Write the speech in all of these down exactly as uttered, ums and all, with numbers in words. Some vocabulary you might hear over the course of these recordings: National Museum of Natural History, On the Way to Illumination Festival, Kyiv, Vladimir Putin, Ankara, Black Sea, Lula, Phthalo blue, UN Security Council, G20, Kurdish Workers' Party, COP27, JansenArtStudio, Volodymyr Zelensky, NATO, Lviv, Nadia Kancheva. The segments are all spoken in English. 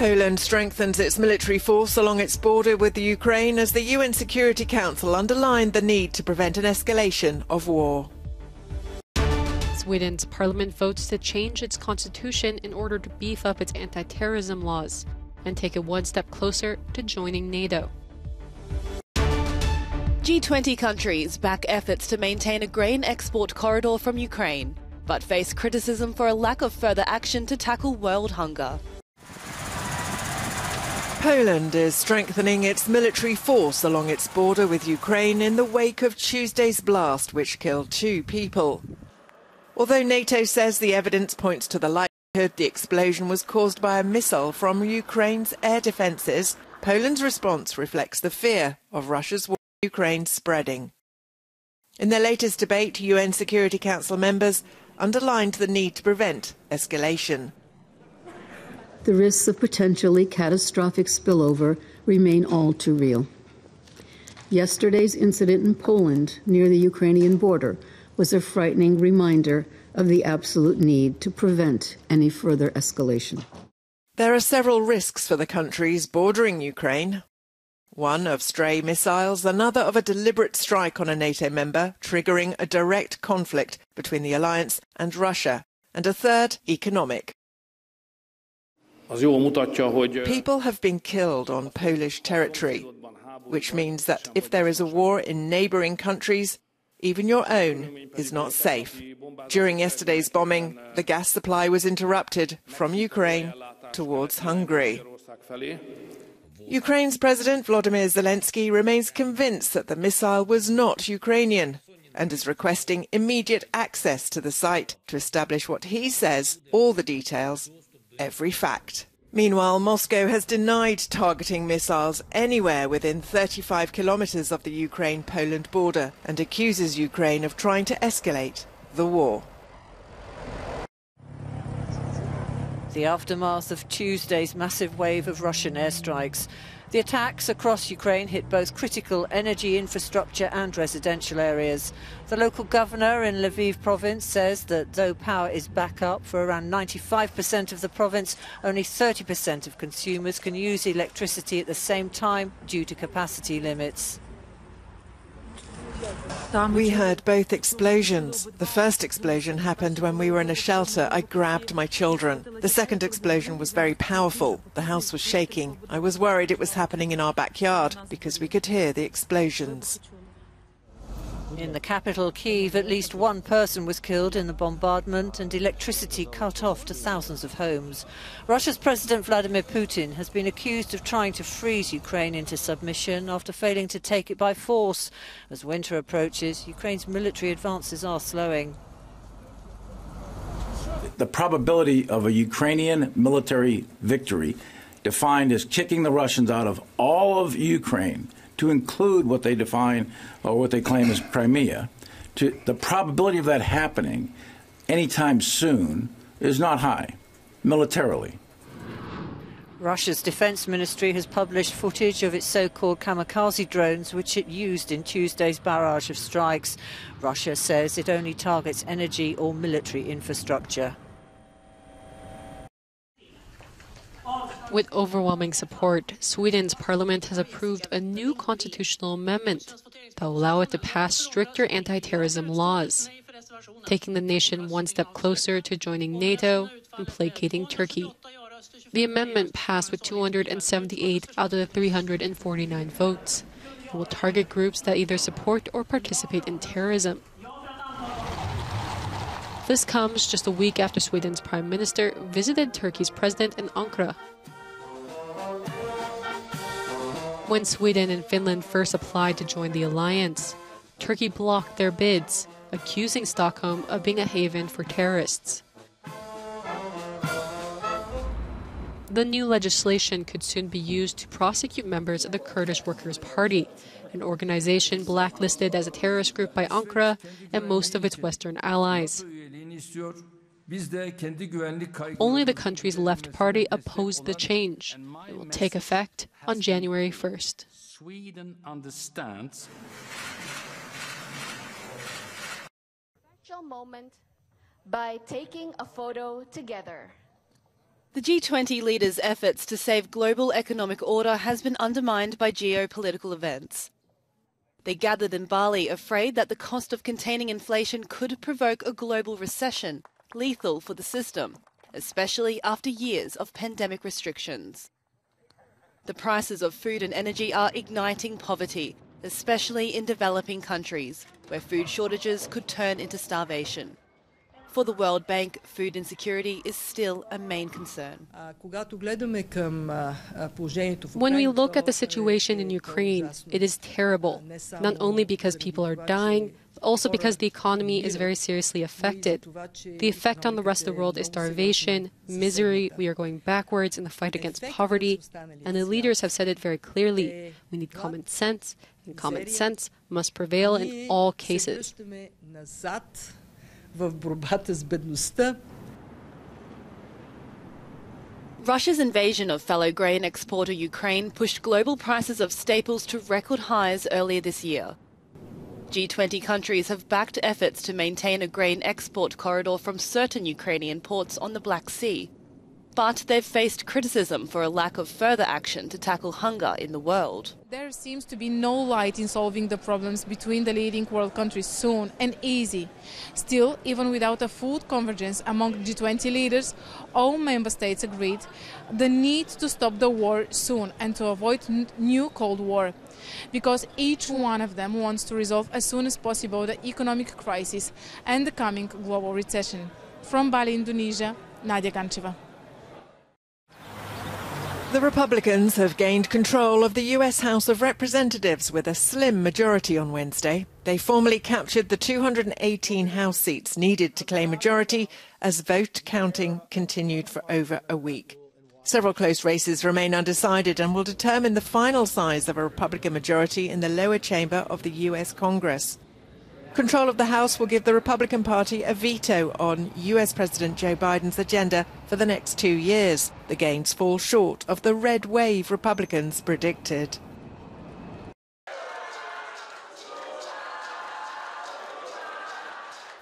Poland strengthens its military force along its border with the Ukraine as the U N Security Council underlined the need to prevent an escalation of war. Sweden's parliament votes to change its constitution in order to beef up its anti-terrorism laws and take it one step closer to joining NATO. G twenty countries back efforts to maintain a grain export corridor from Ukraine, but face criticism for a lack of further action to tackle world hunger. Poland is strengthening its military force along its border with Ukraine in the wake of Tuesday's blast, which killed two people. Although NATO says the evidence points to the likelihood the explosion was caused by a missile from Ukraine's air defences, Poland's response reflects the fear of Russia's war in Ukraine spreading. In their latest debate, U N Security Council members underlined the need to prevent escalation. The risks of potentially catastrophic spillover remain all too real. Yesterday's incident in Poland near the Ukrainian border was a frightening reminder of the absolute need to prevent any further escalation. There are several risks for the countries bordering Ukraine. One of stray missiles, another of a deliberate strike on a NATO member, triggering a direct conflict between the alliance and Russia, and a third, economic. People have been killed on Polish territory, which means that if there is a war in neighbouring countries, even your own is not safe. During yesterday's bombing, the gas supply was interrupted from Ukraine towards Hungary. Ukraine's President Volodymyr Zelensky remains convinced that the missile was not Ukrainian and is requesting immediate access to the site to establish what he says, all the details, every fact. Meanwhile, Moscow has denied targeting missiles anywhere within thirty-five kilometres of the Ukraine-Poland border and accuses Ukraine of trying to escalate the war. The aftermath of Tuesday's massive wave of Russian airstrikes. The attacks across Ukraine hit both critical energy infrastructure and residential areas. The local governor in Lviv province says that though power is back up for around ninety-five percent of the province, only thirty percent of consumers can use electricity at the same time due to capacity limits. We heard both explosions. The first explosion happened when we were in a shelter. I grabbed my children. The second explosion was very powerful. The house was shaking. I was worried it was happening in our backyard because we could hear the explosions. In the capital, Kyiv, at least one person was killed in the bombardment and electricity cut off to thousands of homes. Russia's President Vladimir Putin has been accused of trying to freeze Ukraine into submission after failing to take it by force. As winter approaches, Ukraine's military advances are slowing. The probability of a Ukrainian military victory, defined as kicking the Russians out of all of Ukraine, to include what they define or what they claim is Crimea, to, the probability of that happening anytime soon is not high, militarily. Russia's defense ministry has published footage of its so-called kamikaze drones, which it used in Tuesday's barrage of strikes. Russia says it only targets energy or military infrastructure. With overwhelming support, Sweden's parliament has approved a new constitutional amendment that will allow it to pass stricter anti-terrorism laws, taking the nation one step closer to joining NATO and placating Turkey. The amendment passed with two hundred seventy-eight out of the three hundred forty-nine votes and will target groups that either support or participate in terrorism. This comes just a week after Sweden's prime minister visited Turkey's president in Ankara. When Sweden and Finland first applied to join the alliance, Turkey blocked their bids, accusing Stockholm of being a haven for terrorists. The new legislation could soon be used to prosecute members of the Kurdish Workers' Party, an organization blacklisted as a terrorist group by Ankara and most of its Western allies. Only the country's left party opposed the change. It will take effect on January first. Sweden understands. Moment by taking a photo together. The G twenty leaders' efforts to save global economic order has been undermined by geopolitical events. They gathered in Bali, afraid that the cost of containing inflation could provoke a global recession, lethal for the system, especially after years of pandemic restrictions. The prices of food and energy are igniting poverty, especially in developing countries, where food shortages could turn into starvation. For the World Bank, food insecurity is still a main concern. When we look at the situation in Ukraine, it is terrible, not only because people are dying, but also because the economy is very seriously affected. The effect on the rest of the world is starvation, misery. We are going backwards in the fight against poverty, and the leaders have said it very clearly. We need common sense, and common sense must prevail in all cases. Russia's invasion of fellow grain exporter Ukraine pushed global prices of staples to record highs earlier this year. G twenty countries have backed efforts to maintain a grain export corridor from certain Ukrainian ports on the Black Sea, but they've faced criticism for a lack of further action to tackle hunger in the world. There seems to be no light in solving the problems between the leading world countries soon and easy. Still, even without a full convergence among G twenty leaders, all member states agreed the need to stop the war soon and to avoid new Cold War, because each one of them wants to resolve as soon as possible the economic crisis and the coming global recession. From Bali, Indonesia, Nadia Kancheva. The Republicans have gained control of the U S House of Representatives with a slim majority on Wednesday. They formally captured the two hundred eighteen House seats needed to claim majority as vote counting continued for over a week. Several close races remain undecided and will determine the final size of a Republican majority in the lower chamber of the U S Congress. Control of the House will give the Republican Party a veto on U S President Joe Biden's agenda for the next two years. The gains fall short of the red wave Republicans predicted.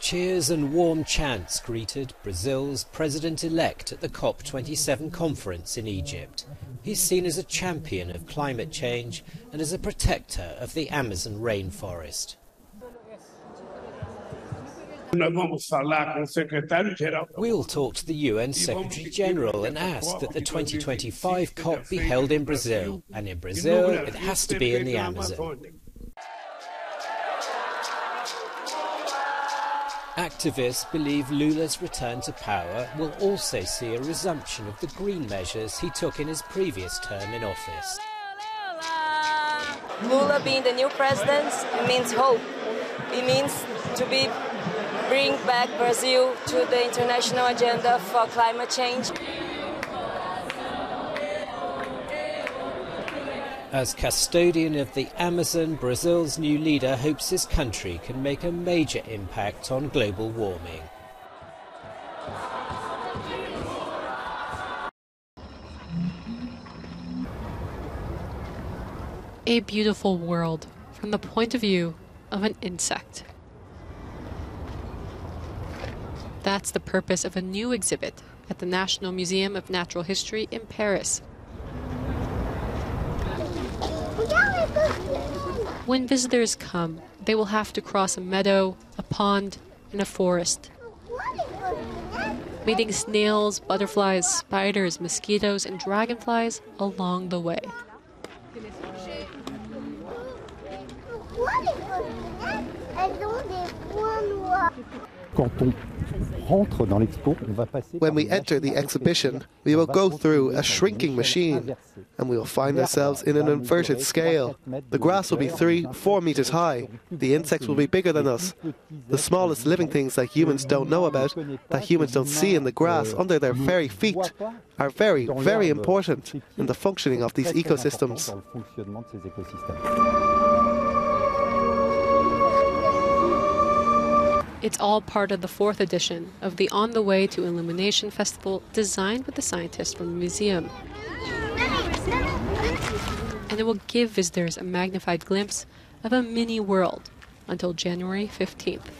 Cheers and warm chants greeted Brazil's president-elect at the COP twenty-seven conference in Egypt. He's seen as a champion of climate change and as a protector of the Amazon rainforest. We'll talk to the U N Secretary-General and ask that the twenty twenty-five COP be held in Brazil, and in Brazil it has to be in the Amazon. Activists believe Lula's return to power will also see a resumption of the green measures he took in his previous term in office. Lula being the new president, it means hope. It means to be bring back Brazil to the international agenda for climate change. As custodian of the Amazon, Brazil's new leader hopes his country can make a major impact on global warming. A beautiful world from the point of view of an insect. That's the purpose of a new exhibit at the National Museum of Natural History in Paris. When visitors come, they will have to cross a meadow, a pond, and a forest, meeting snails, butterflies, spiders, mosquitoes, and dragonflies along the way. When we enter the exhibition, we will go through a shrinking machine and we will find ourselves in an inverted scale. The grass will be three, four meters high. The insects will be bigger than us. The smallest living things that humans don't know about, that humans don't see in the grass under their very feet, are very, very important in the functioning of these ecosystems. It's all part of the fourth edition of the On the Way to Illumination Festival, designed with the scientists from the museum. And it will give visitors a magnified glimpse of a mini world until January fifteenth.